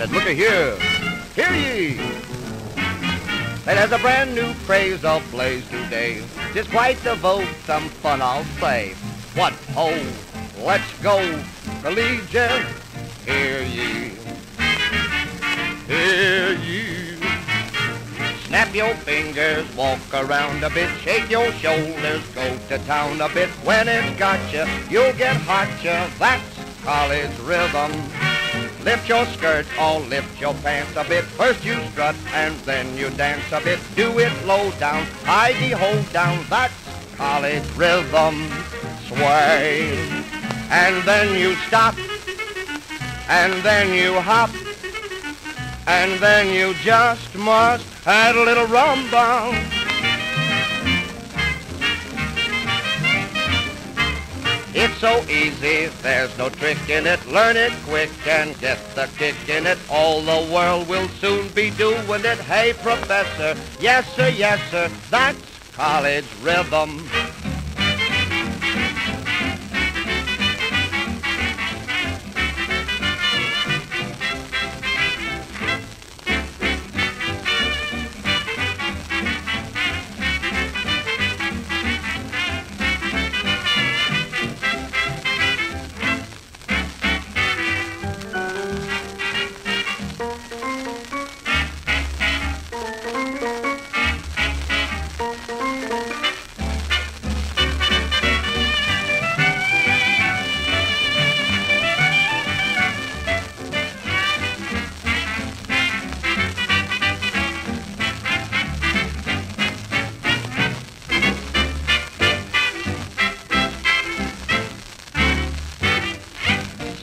said, "Look here, hear ye! It has a brand new craze ablaze today. 'Tis quite the vogue, some fun I'll say. What ho, let's go, collegiate, hear ye, hear ye. Snap your fingers, walk around a bit, shake your shoulders, go to town a bit. When it's got you, you'll get hot you, that's college rhythm. Lift your skirt or lift your pants a bit, first you strut and then you dance a bit. Do it low down, hidey ho down, that's college rhythm. Sway, and then you stop, and then you hop, and then you just must add a little rumble. It's so easy, there's no trick in it. Learn it quick and get the kick in it. All the world will soon be doing it. Hey, professor, yes, sir, that's college rhythm."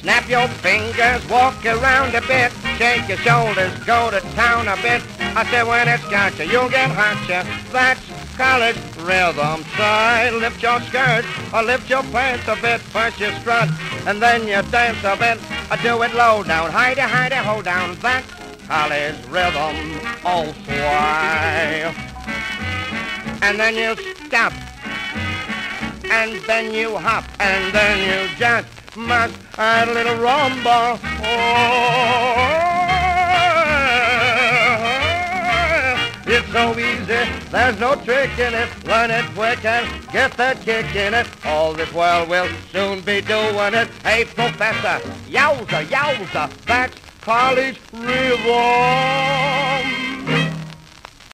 Snap your fingers, walk around a bit, shake your shoulders, go to town a bit. I said when it's got you, you'll get hot you, that's college rhythm. Try, lift your skirt, or lift your pants a bit, first you strut, and then you dance a bit. I do it low down, hidey, hidey, ho down, that's college rhythm. Oh, sway, and then you stop, and then you hop, and then you just must add a little rumble. Oh, it's so easy, there's no trick in it. Learn it quick and get the kick in it. All this world will soon be doing it. Hey, professor, yowza, yowza, that's college rhythm.